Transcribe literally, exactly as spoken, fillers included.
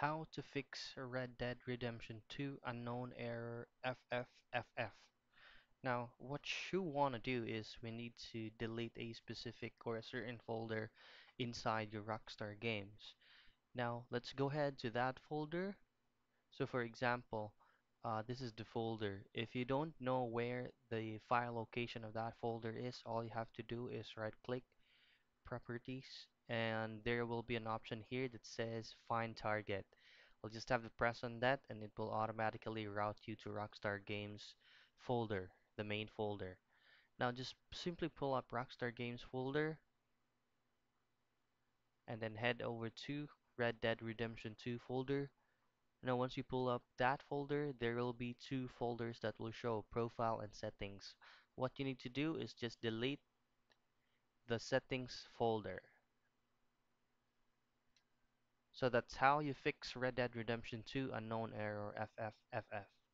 How to fix a Red Dead Redemption two unknown error F F F F. Now what you want to do is we need to delete a specific or a certain folder inside your Rockstar Games. Now let's go ahead to that folder. So for example, uh, this is the folder. If you don't know where the file location of that folder is, all you have to do is right click, properties, and there will be an option here that says find target. I'll just have to press on that and it will automatically route you to Rockstar Games folder, the main folder. Now just simply pull up Rockstar Games folder and then head over to Red Dead Redemption two folder. Now once you pull up that folder, there will be two folders that will show, profile and settings. What you need to do is just delete the settings folder. So that's how you fix Red Dead Redemption two unknown error F F F F.